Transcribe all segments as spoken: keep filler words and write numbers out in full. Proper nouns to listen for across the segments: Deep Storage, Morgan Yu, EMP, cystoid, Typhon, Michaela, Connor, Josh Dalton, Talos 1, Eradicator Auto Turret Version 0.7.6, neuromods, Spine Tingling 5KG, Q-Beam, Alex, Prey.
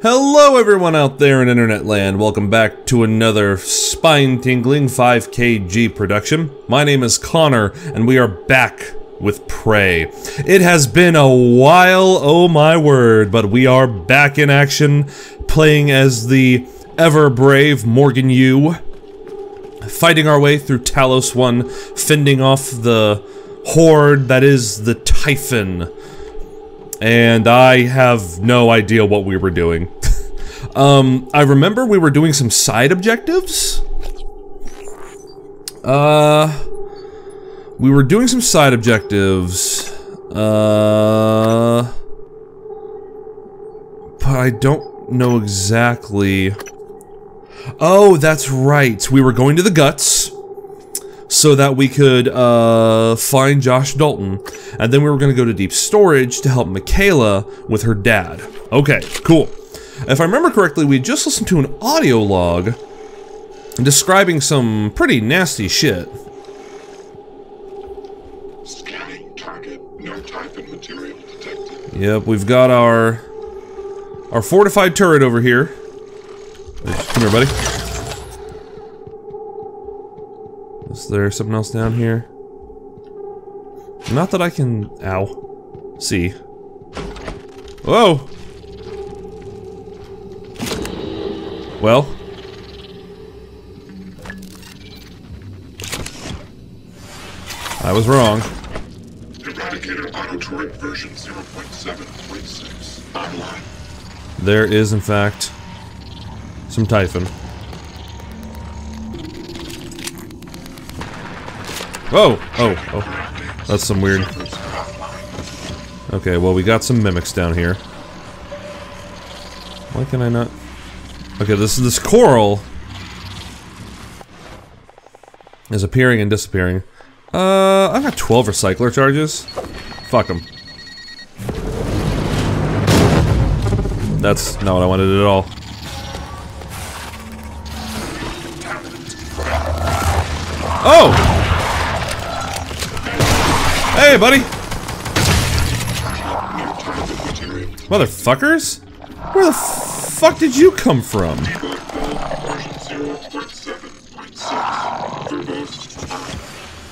Hello everyone out there in internet land, welcome back to another Spine Tingling five K G production. My name is Connor, and we are back with Prey. It has been a while, oh my word, but we are back in action, playing as the ever-brave Morgan Yu, fighting our way through Talos one, fending off the horde that is the Typhon. And I have no idea what we were doing. um, I remember we were doing some side objectives? Uh... We were doing some side objectives... Uh... But I don't know exactly... Oh, that's right! We were going to the guts, so that we could uh, find Josh Dalton. And then we were gonna go to Deep Storage to help Michaela with her dad. Okay, cool. If I remember correctly, we just listened to an audio log describing some pretty nasty shit. Scanning target, no Typhon material detected. Yep, we've got our our fortified turret over here. Come here, buddy. Is there something else down here? Not that I can... ow. See. Whoa! Well? I was wrong. Eradicator Auto Turret Version zero point seven point six online. There is, in fact, some Typhon. Oh! Oh, oh. That's some weird... Okay, well, we got some mimics down here. Why can I not... Okay, this is this coral... is appearing and disappearing. Uh, I've got twelve recycler charges. Fuck them. That's not what I wanted at all. Oh! Hey, buddy! Motherfuckers? Where the fuck did you come from? I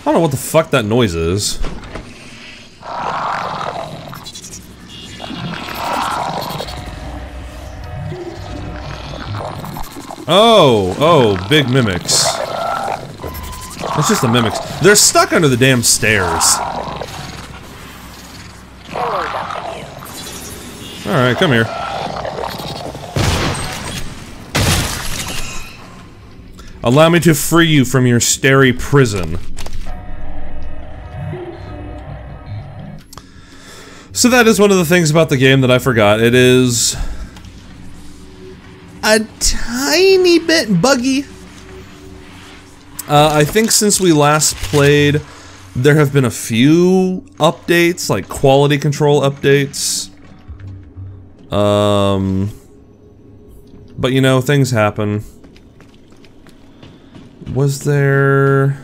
don't know what the fuck that noise is. Oh, oh, big mimics. It's just the mimics. They're stuck under the damn stairs. Alright, come here. Allow me to free you from your stary prison. So that is one of the things about the game that I forgot. It is... a tiny bit buggy. Uh, I think since we last played, there have been a few updates, like quality control updates. Um, but you know, things happen. Was there...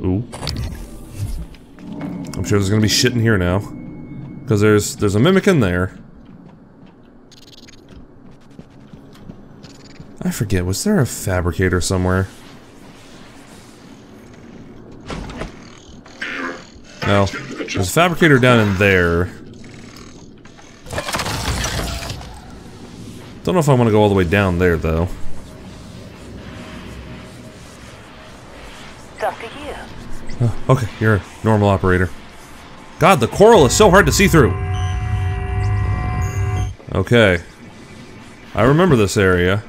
Ooh. I'm sure there's gonna be shit in here now. Cause there's, there's a mimic in there. I forget, was there a fabricator somewhere? No. There's a fabricator down in there. Don't know if I want to go all the way down there, though. Doctor Yu. Oh, okay, you're a normal operator. God, the coral is so hard to see through! Okay. I remember this area.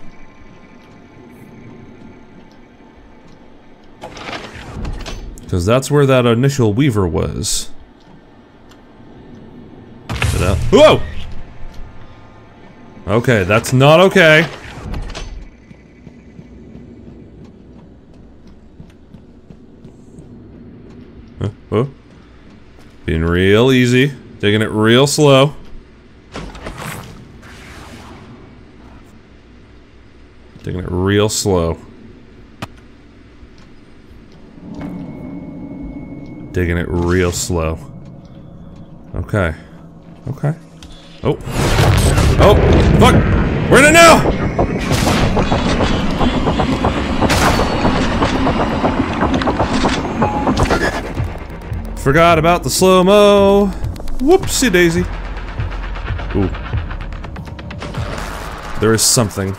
Because that's where that initial weaver was. Get out. Whoa! Okay, that's not okay. Huh, oh. Being real easy. Taking it real slow. Taking it real slow. Taking it real slow. Okay. Okay. Oh. Oh, fuck! We're in it now! Forgot about the slow-mo. Whoopsie daisy. Ooh. There is something.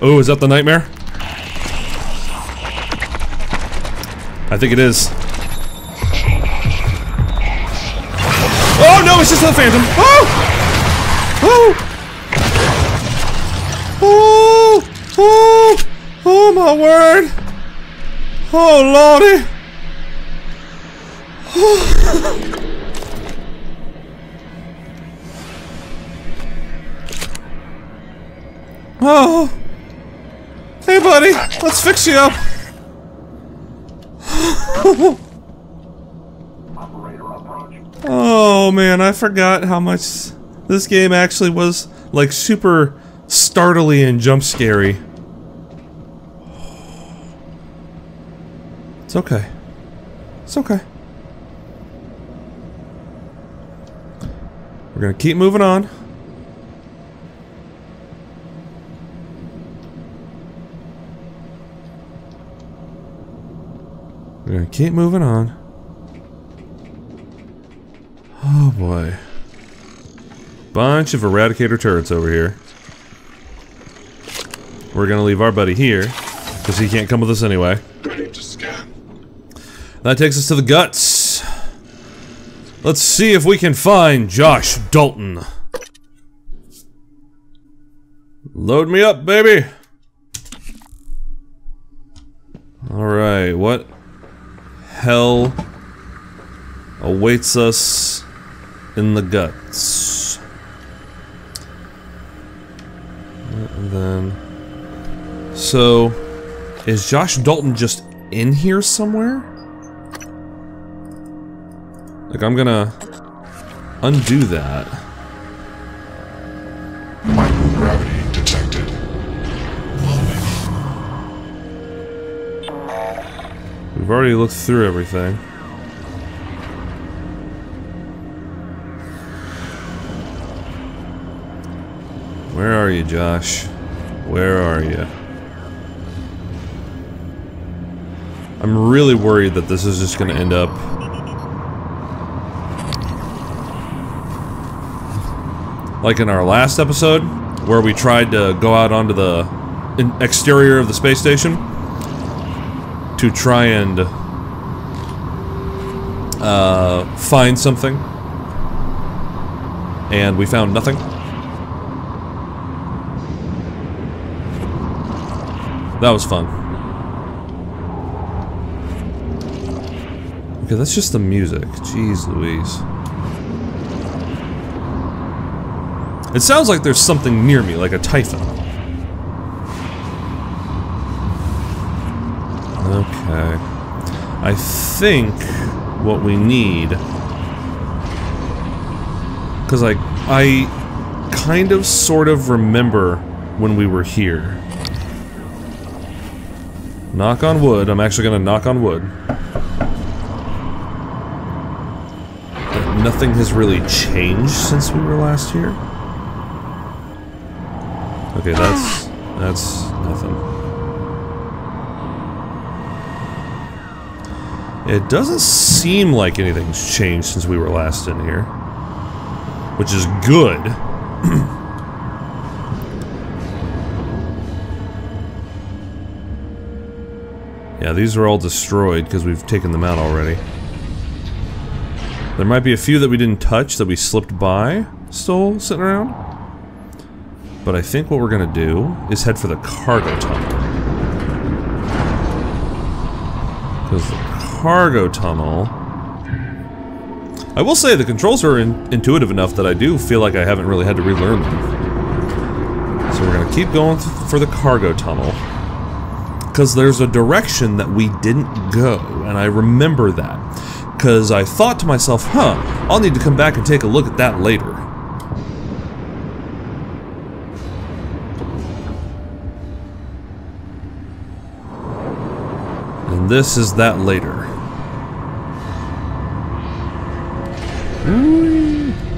Oh, is that the nightmare? I think it is. Oh no, it's just the phantom! Oh! Oh! Oh! Oh! Oh my word! Oh lordy! Oh. Oh! Hey buddy, let's fix you up. Oh man, I forgot how much this game actually was like super startly and jump scary. It's okay. It's okay. We're gonna keep moving on. We're gonna keep moving on. Oh boy. Bunch of Eradicator turrets over here. We're gonna leave our buddy here, because he can't come with us anyway. That takes us to the guts. Let's see if we can find Josh Dalton. Load me up, baby! Alright, what hell awaits us in the guts? And then, so is Josh Dalton just in here somewhere? Like, I'm gonna undo that. Microgravity detected. We've already looked through everything. Where are you, Josh? Where are you? I'm really worried that this is just gonna end up... like in our last episode, where we tried to go out onto the exterior of the space station to try and uh, find something, and we found nothing. That was fun. Okay, that's just the music. Jeez Louise. It sounds like there's something near me, like a Typhon. Okay. I think what we need... because I, I kind of, sort of remember when we were here. Knock on wood. I'm actually gonna knock on wood. But nothing has really changed since we were last here. Okay, that's... that's... nothing. It doesn't seem like anything's changed since we were last in here. Which is good. Yeah, these are all destroyed because we've taken them out already. There might be a few that we didn't touch, that we slipped by, still sitting around. But I think what we're gonna do is head for the cargo tunnel. Because the cargo tunnel... I will say the controls are in intuitive enough that I do feel like I haven't really had to relearn them. So we're gonna keep going th for the cargo tunnel. Because there's a direction that we didn't go, and I remember that. Because I thought to myself, huh, I'll need to come back and take a look at that later. This is that later.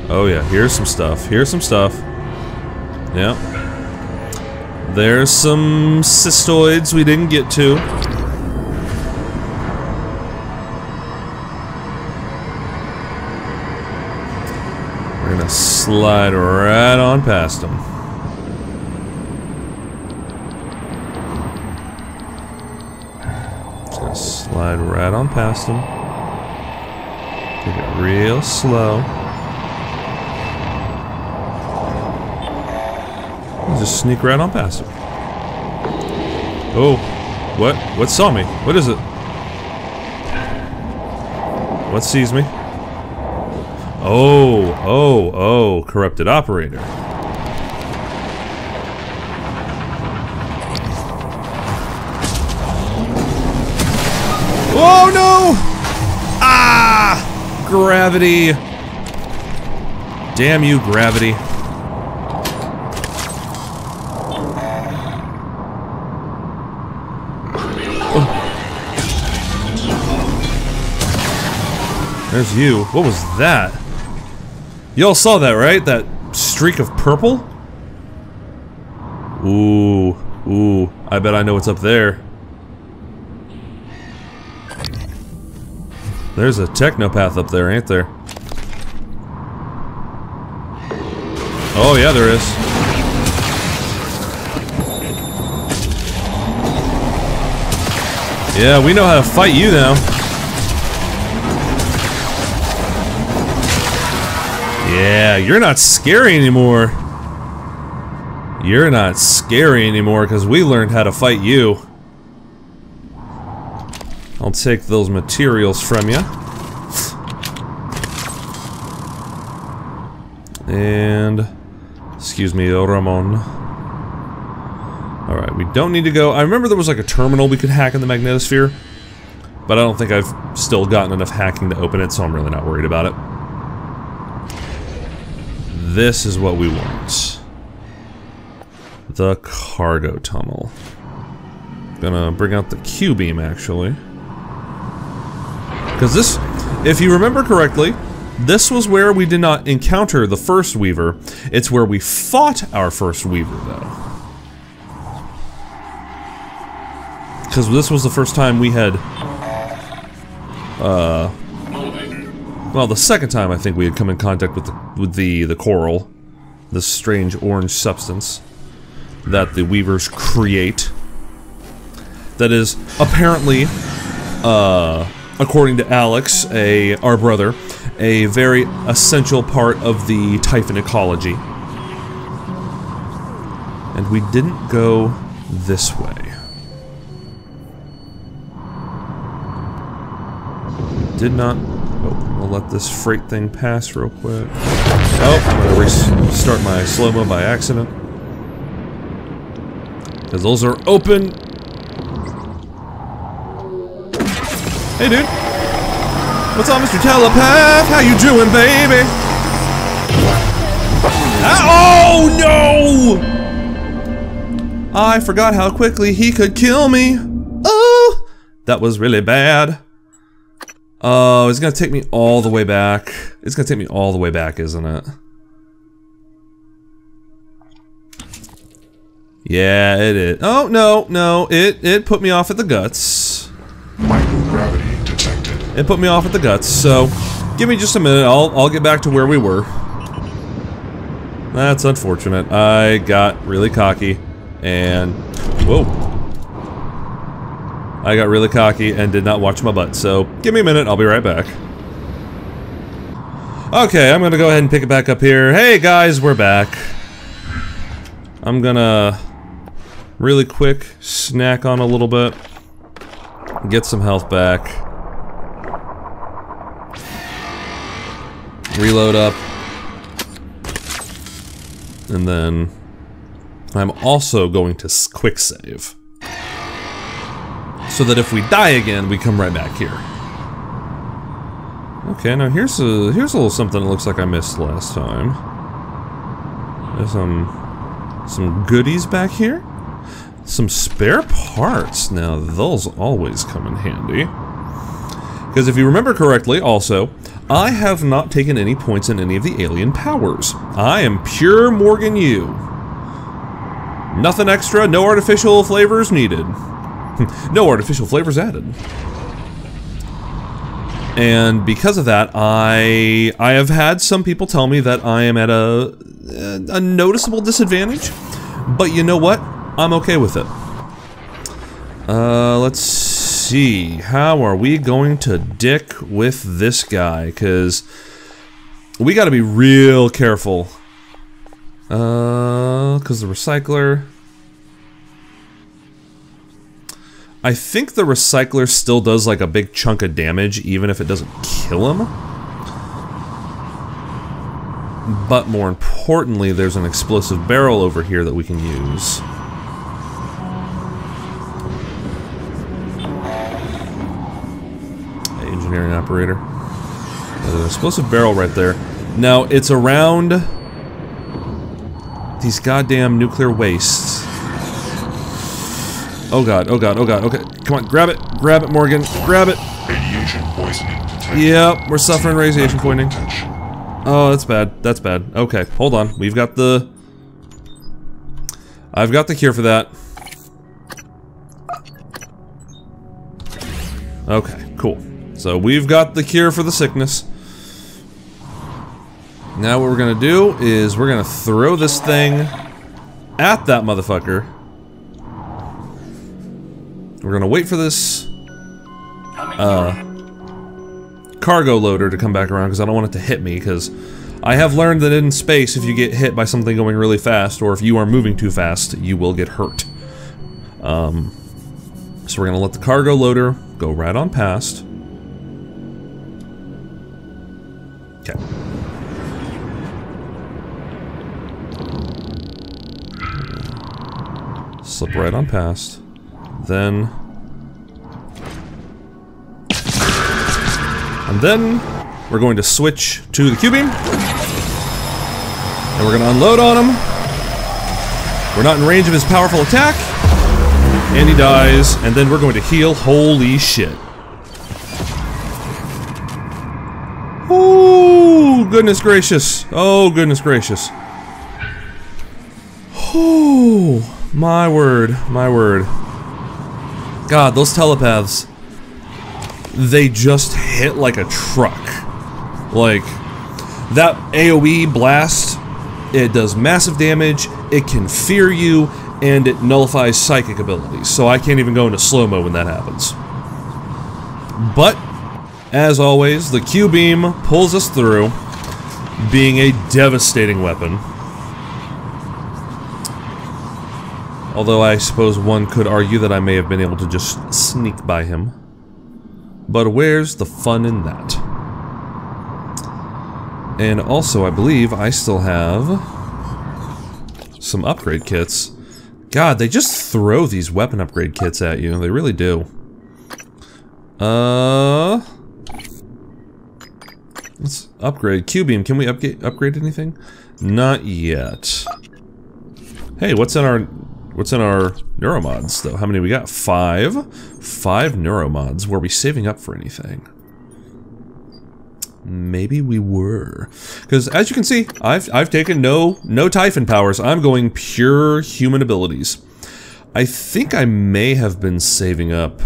Oh yeah, here's some stuff. Here's some stuff. Yep. There's some cystoids we didn't get to. We're gonna slide right on past them. Just gonna slide right on past them. Take it real slow. Just sneak right on past him. Oh, what? What saw me? What is it? What sees me? Oh, oh, oh, corrupted operator. Oh no! Ah! Gravity! Damn you, gravity. There's you. What was that? Y'all saw that, right? That streak of purple? Ooh. Ooh. I bet I know what's up there. There's a technopath up there, ain't there? Oh, yeah, there is. Yeah, we know how to fight you now. Yeah, you're not scary anymore. You're not scary anymore because we learned how to fight you. I'll take those materials from you. And... excuse me, Ramon. Alright, we don't need to go. I remember there was like a terminal we could hack in the magnetosphere, but I don't think I've still gotten enough hacking to open it, so I'm really not worried about it. This is what we want. The cargo tunnel. Gonna bring out the Q-Beam, actually. Because this, if you remember correctly, this was where we did not encounter the first Weaver. It's where we fought our first Weaver, though. Because this was the first time we had... Uh... Well, the second time I think we had come in contact with the, with the the coral, this strange orange substance that the Weavers create. That is apparently, uh, according to Alex, a our brother, a very essential part of the Typhon ecology. And we didn't go this way. We did not. I'll let this freight thing pass real quick. Oh, I'm gonna restart my slow-mo by accident. Because those are open! Hey, dude! What's up, Mister Telepath? How you doing, baby? Ah, oh, no! I forgot how quickly he could kill me! Oh! That was really bad. Oh, it's gonna take me all the way back. It's gonna take me all the way back, isn't it? Yeah, it is. Oh, no, no. It it put me off at the guts. Microgravity detected. It put me off at the guts, so give me just a minute. I'll, I'll get back to where we were. That's unfortunate. I got really cocky and... whoa. I got really cocky and did not watch my butt, so give me a minute, I'll be right back. Okay, I'm gonna go ahead and pick it back up here. Hey guys, we're back. I'm gonna really quick snack on a little bit. Get some health back. Reload up. And then I'm also going to quick save. So that if we die again, we come right back here. Okay, now here's a here's a little something that looks like I missed last time. There's some some goodies back here, some spare parts. Now those always come in handy. Because if you remember correctly, also I have not taken any points in any of the alien powers. I am pure Morgan Yu. Nothing extra, no artificial flavors needed. No artificial flavors added. And because of that, I I have had some people tell me that I am at a, a noticeable disadvantage, but you know what? I'm okay with it. Uh, let's see. How are we going to dick with this guy? Because we got to be real careful. Uh, because the recycler... I think the recycler still does like a big chunk of damage, even if it doesn't kill him. But more importantly, there's an explosive barrel over here that we can use. Engineering operator. There's an explosive barrel right there. Now, it's around these goddamn nuclear wastes. Oh god, oh god, oh god, okay. Come on, grab it, grab it, Morgan, grab it. Radiation poisoning detected. Yep, we're suffering radiation poisoning. Oh, that's bad, that's bad. Okay, hold on, we've got the... I've got the cure for that. Okay, cool. So we've got the cure for the sickness. Now what we're gonna do is we're gonna throw this thing at that motherfucker. We're gonna wait for this uh, cargo loader to come back around because I don't want it to hit me, because I have learned that in space, if you get hit by something going really fast, or if you are moving too fast, you will get hurt. Um, so we're gonna let the cargo loader go right on past. Okay. Slip right on past. Then, and then we're going to switch to the Q-Beam, and we're going to unload on him. We're not in range of his powerful attack, and he dies, and then we're going to heal. Holy shit. Oh, goodness gracious. Oh, goodness gracious. Oh, my word, my word. God, those telepaths, they just hit like a truck. Like, that AoE blast, it does massive damage, it can fear you, and it nullifies psychic abilities, so I can't even go into slow-mo when that happens. But, as always, the Q-Beam pulls us through, being a devastating weapon. Although I suppose one could argue that I may have been able to just sneak by him. But where's the fun in that? And also, I believe I still have some upgrade kits. God, they just throw these weapon upgrade kits at you. They really do. Uh... Let's upgrade. Q-Beam, can we upgrade upgrade anything? Not yet. Hey, what's in our... What's in our neuromods, though? How many we got? Five? Five neuromods. Were we saving up for anything? Maybe we were. Because, as you can see, I've, I've taken no, no Typhon powers. I'm going pure human abilities. I think I may have been saving up...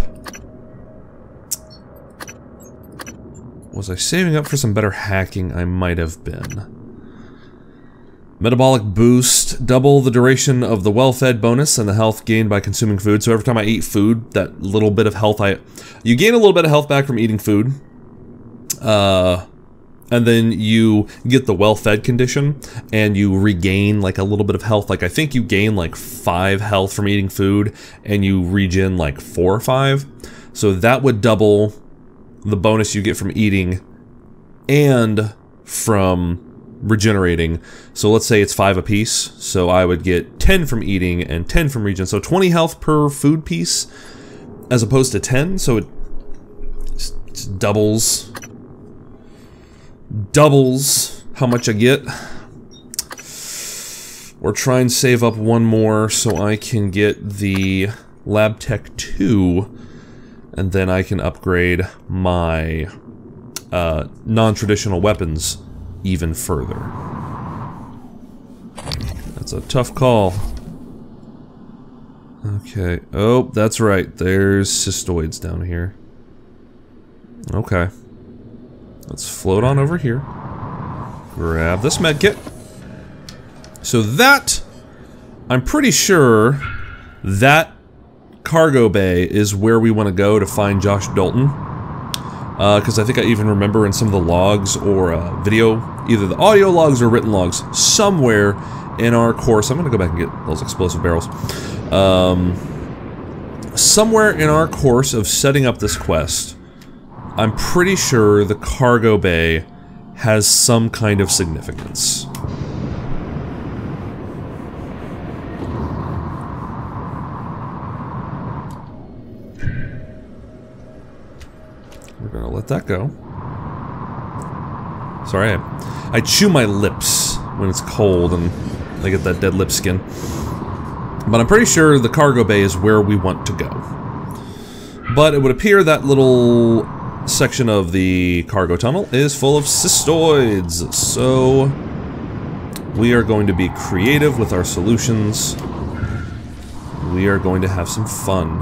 Was I saving up for some better hacking? I might have been. Metabolic boost, double the duration of the well-fed bonus and the health gained by consuming food. So every time I eat food, that little bit of health I... You gain a little bit of health back from eating food. Uh, and then you get the well-fed condition, and you regain like a little bit of health. Like, I think you gain like five health from eating food, and you regen like four or five. So that would double the bonus you get from eating and from... regenerating. So let's say it's five apiece, so I would get ten from eating and ten from regen, so twenty health per food piece as opposed to ten, so it doubles doubles how much I get. Or try and save up one more so I can get the Lab Tech two, and then I can upgrade my uh, non-traditional weapons even further. That's a tough call. Okay. Oh, that's right. There's cystoids down here. Okay. Let's float on over here. Grab this medkit. So that, I'm pretty sure that cargo bay is where we want to go to find Josh Dalton. Because uh, I think I even remember in some of the logs or uh, video, either the audio logs or written logs, somewhere in our course, I'm going to go back and get those explosive barrels. Um, somewhere in our course of setting up this quest, I'm pretty sure the cargo bay has some kind of significance. We're gonna let that go. Sorry, I, I chew my lips when it's cold and I get that dead lip skin. But I'm pretty sure the cargo bay is where we want to go. But it would appear that little section of the cargo tunnel is full of cystoids, so we are going to be creative with our solutions. We are going to have some fun.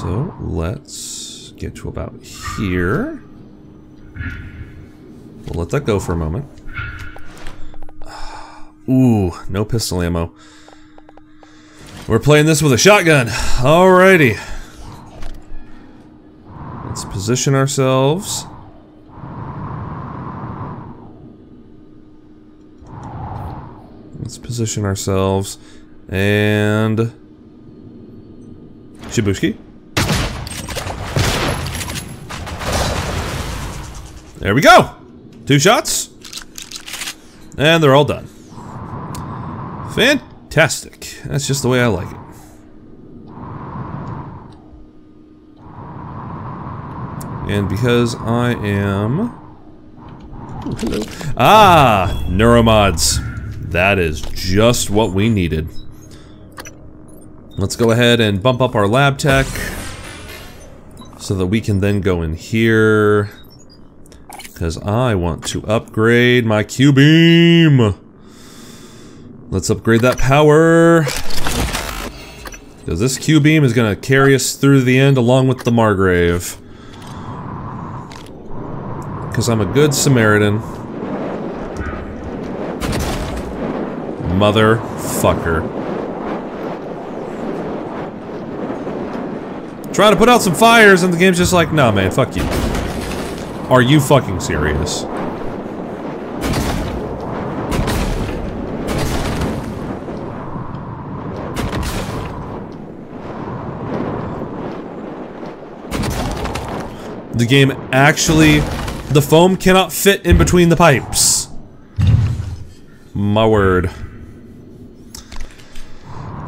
So let's get to about here. We'll let that go for a moment. Ooh, no pistol ammo. We're playing this with a shotgun. Alrighty. Let's position ourselves. Let's position ourselves. And... Shibushki. There we go! Two shots. And they're all done. Fantastic. That's just the way I like it. And because I am... Ooh, hello. Ah! Neuromods. That is just what we needed. Let's go ahead and bump up our lab tech so that we can then go in here, because I want to upgrade my Q-Beam. Let's upgrade that power, because this Q-Beam is going to carry us through the end along with the Margrave. Because I'm a good Samaritan. Motherfucker. Trying to put out some fires and the game's just like, nah man, fuck you. Are you fucking serious? The game actually... The foam cannot fit in between the pipes. My word.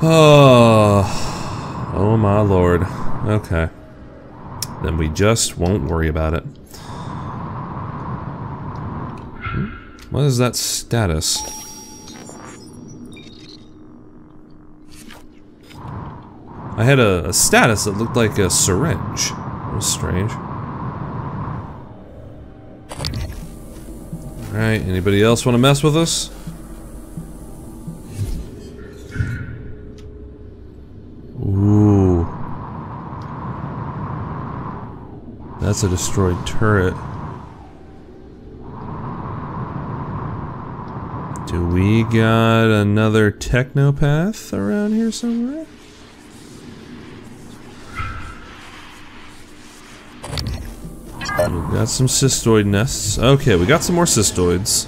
Oh, oh my lord. Okay. Then we just won't worry about it. What is that status? I had a, a status that looked like a syringe. That was strange. Alright, anybody else want to mess with us? Ooh. That's a destroyed turret. Do we got another technopath around here somewhere? We've got some cystoid nests. Okay, we got some more cystoids.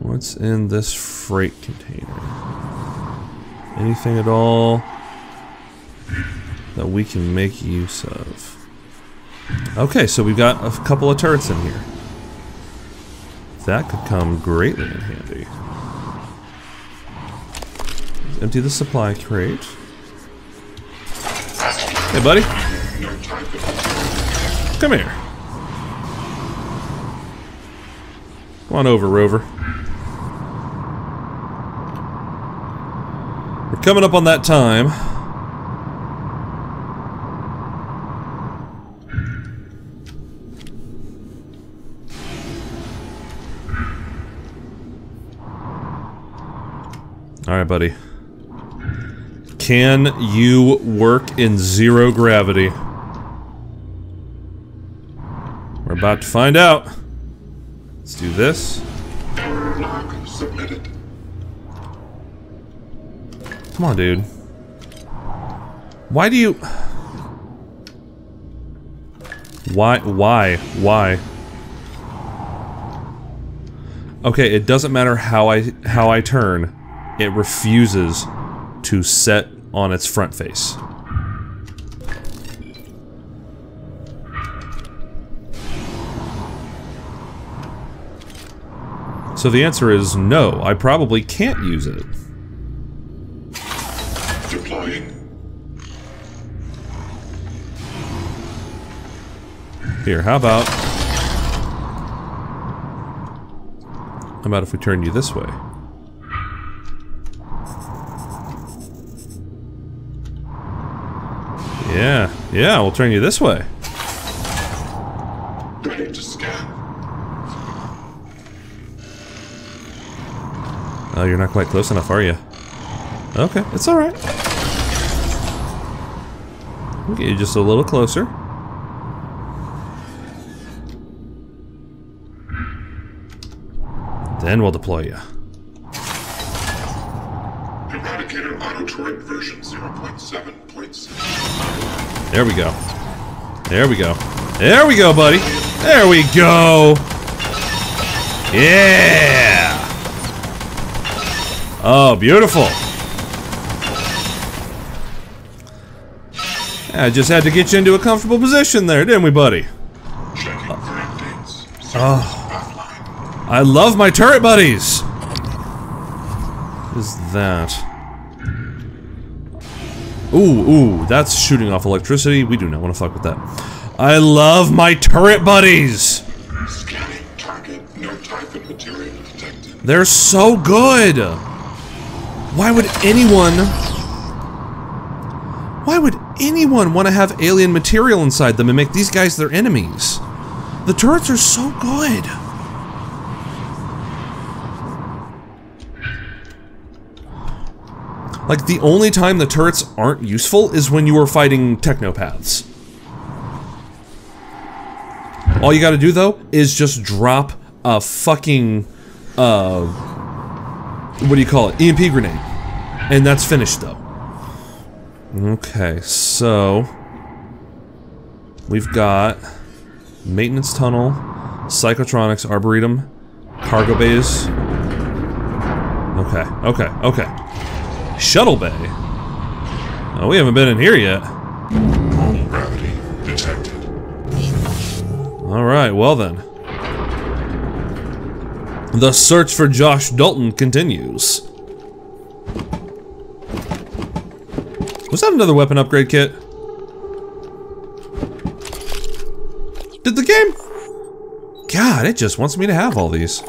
What's in this freight container? Anything at all that we can make use of? Okay, so we've got a couple of turrets in here. That could come greatly in handy. Let's empty the supply crate. Hey, buddy. Come here. Come on over, Rover. We're coming up on that time. Alright, buddy. Can you work in zero gravity? We're about to find out. Let's do this. Log submitted. Come on, dude. Why do you... Why? Why? Why? Okay, it doesn't matter how I how I turn. It refuses to set on its front face. So the answer is no, I probably can't use it. Deploying. Here, how about... How about if we turn you this way? Yeah, yeah, we'll turn you this way. Ready to scan. Oh, you're not quite close enough, are you? Okay, it's alright. We'll get you just a little closer. Then we'll deploy you. Eradicator Auto Turret Version zero point seven point six. There we go. There we go. There we go, buddy! There we go! Yeah! Oh, beautiful! I just had to get you into a comfortable position there, didn't we, buddy? Checking for updates. Oh. I love my turret buddies! What is that? Ooh, ooh, that's shooting off electricity. We do not want to fuck with that. I love my turret buddies! Scanning target, no Typhon material detected. They're so good! Why would anyone... Why would anyone want to have alien material inside them and make these guys their enemies? The turrets are so good! Like, the only time the turrets aren't useful is when you are fighting technopaths. All you gotta do, though, is just drop a fucking... uh... What do you call it? E M P grenade. And that's finished, though. Okay, so... We've got... Maintenance tunnel, psychotronics, arboretum, cargo bays... Okay, okay, okay. Shuttle bay? Oh, we haven't been in here yet. Normal gravity detected. Alright, well then. The search for Josh Dalton continues. Was that another weapon upgrade kit? Did the game? God, it just wants me to have all these.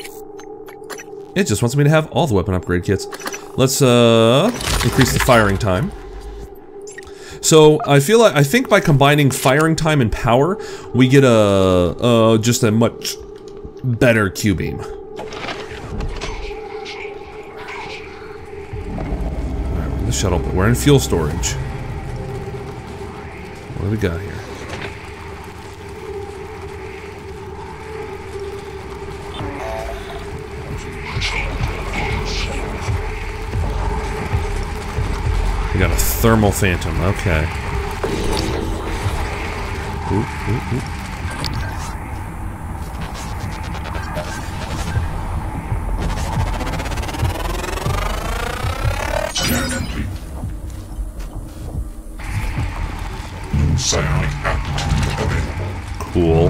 It just wants me to have all the weapon upgrade kits. Let's uh increase the firing time. So I feel like I think by combining firing time and power, we get a uh just a much better Q-Beam. Shuttle, but we're in fuel storage. What do we got here? We got a thermal phantom, okay. Oop, oop, oop. Cool.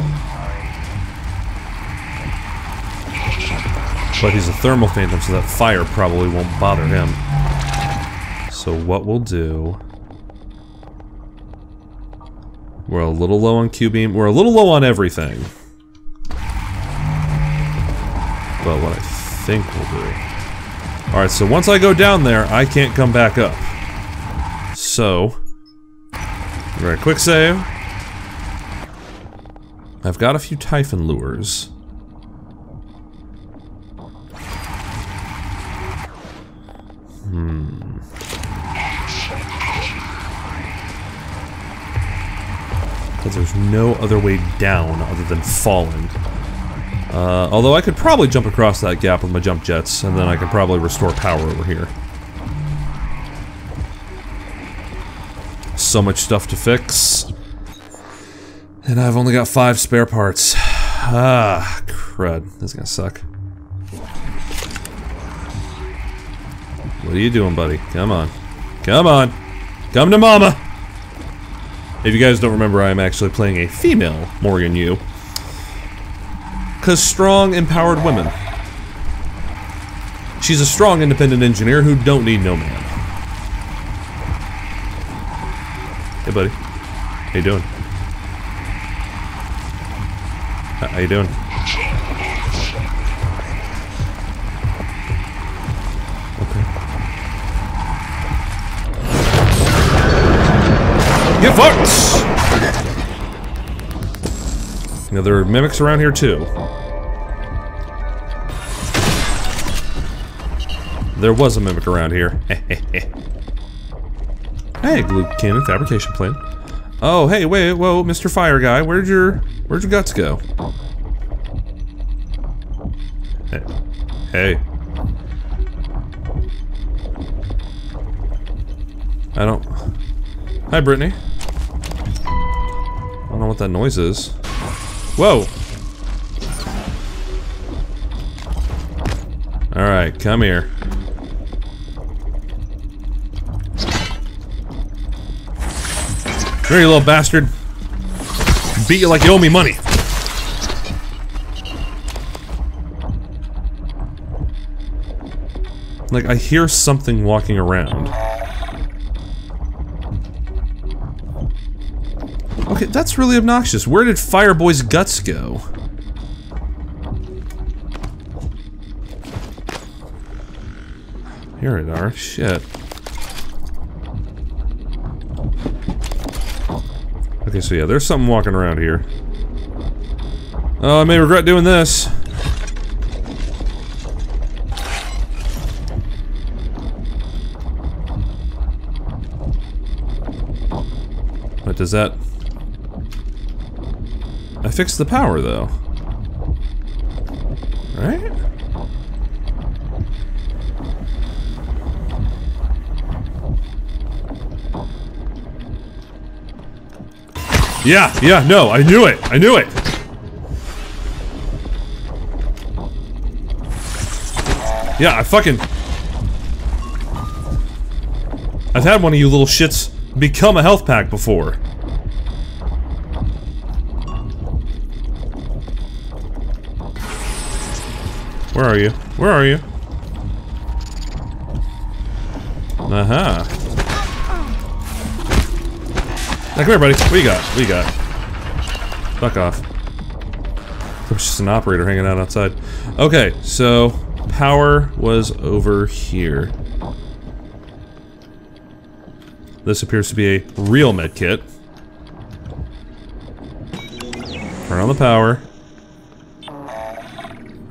But he's a thermal phantom, so that fire probably won't bother him. So what we'll do... We're a little low on Q-Beam. We're a little low on everything. But what I think we'll do... Alright, so once I go down there, I can't come back up. So... Alright, quick save. I've got a few Typhon lures. Hmm. Because there's no other way down other than falling. Uh, although I could probably jump across that gap with my jump jets, and then I could probably restore power over here. So much stuff to fix. And I've only got five spare parts. Ah, crud. This is gonna suck. What are you doing, buddy? Come on. Come on! Come to mama! If you guys don't remember, I'm actually playing a female Morgan Yu. Cause strong, empowered women. She's a strong, independent engineer who don't need no man. Hey, buddy. How you doing? How you doing? Okay. Get fucked! Now there are mimics around here too. There was a mimic around here. Hey, glue cannon fabrication plant. Oh, hey, wait, whoa, Mister Fire Guy, where'd your, where'd your guts go? Hey, hey. I don't. Hi, Brittany. I don't know what that noise is. Whoa. All right, come here. Here, you little bastard. Beat you like you owe me money. Like, I hear something walking around. Okay, that's really obnoxious. Where did Fireboy's guts go? Here it are. Shit. Okay, so yeah, there's something walking around here. Oh, I may regret doing this. What does that... I fixed the power, though. Right? Yeah, yeah, no, I knew it, I knew it! Yeah, I fucking... I've had one of you little shits become a health pack before. Where are you? Where are you? Uh-huh. Now, come here, buddy. What do you got? What do you got? Fuck off. There's just an operator hanging out outside. Okay, so power was over here. This appears to be a real med kit. Turn on the power.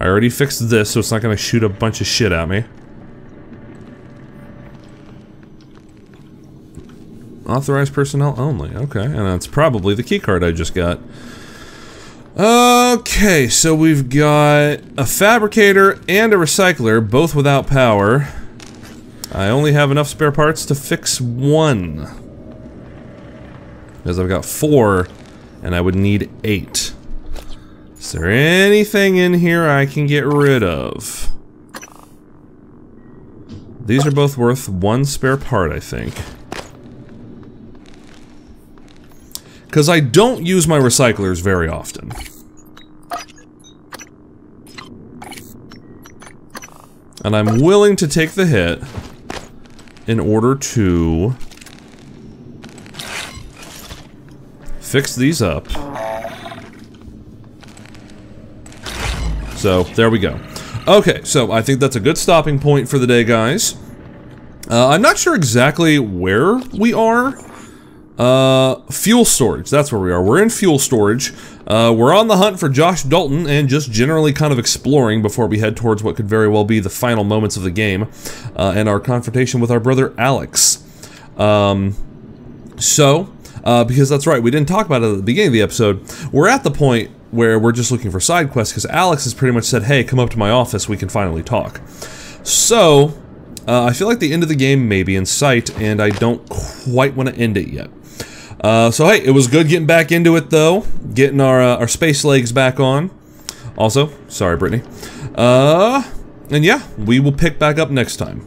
I already fixed this, so it's not gonna shoot a bunch of shit at me. Authorized personnel only. Okay, and that's probably the keycard I just got. Okay, so we've got a fabricator and a recycler, both without power. I only have enough spare parts to fix one. Because I've got four, and I would need eight. Is there anything in here I can get rid of? These are both worth one spare part, I think. Because I don't use my recyclers very often. And I'm willing to take the hit in order to fix these up. So, there we go. Okay, so I think that's a good stopping point for the day, guys. Uh, I'm not sure exactly where we are. Uh, fuel storage, that's where we are. We're in fuel storage. Uh, we're on the hunt for Josh Dalton and just generally kind of exploring before we head towards what could very well be the final moments of the game, uh, and our confrontation with our brother Alex. Um, so, uh, because that's right, we didn't talk about it at the beginning of the episode, we're at the point where we're just looking for side quests because Alex has pretty much said, hey, come up to my office, we can finally talk. So, uh, I feel like the end of the game may be in sight and I don't quite want to end it yet. Uh, so hey, it was good getting back into it though, getting our, uh, our space legs back on. Also, sorry Brittany. Uh, and yeah, we will pick back up next time.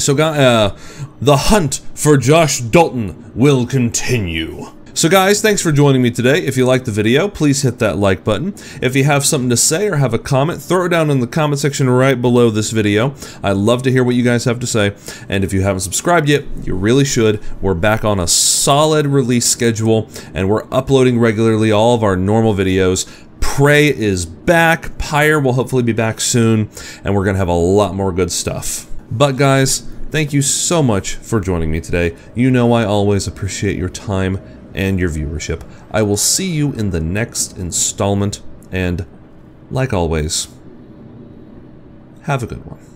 So uh, the hunt for Josh Dalton will continue. So guys, thanks for joining me today. If you liked the video, please hit that like button. If you have something to say or have a comment, throw it down in the comment section right below this video. I love to hear what you guys have to say. And if you haven't subscribed yet, you really should. We're back on a solid release schedule and we're uploading regularly all of our normal videos. Prey is back. Pyre will hopefully be back soon. And we're gonna have a lot more good stuff. But guys, thank you so much for joining me today. You know I always appreciate your time and your viewership. I will see you in the next installment, and like always, have a good one.